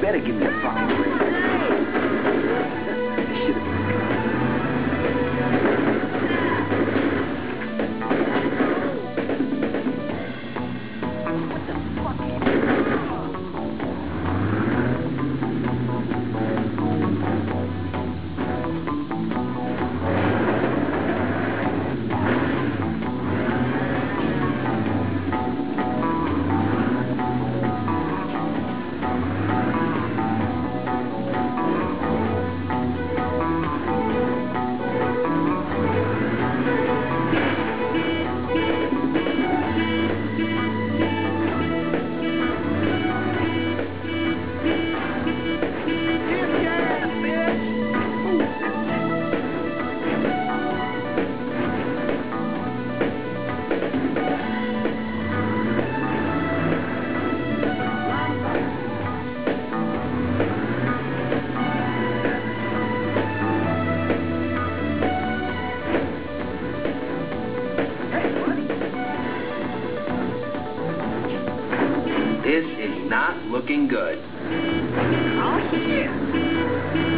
better give me a pound of bread. This is not looking good. Oh, yeah.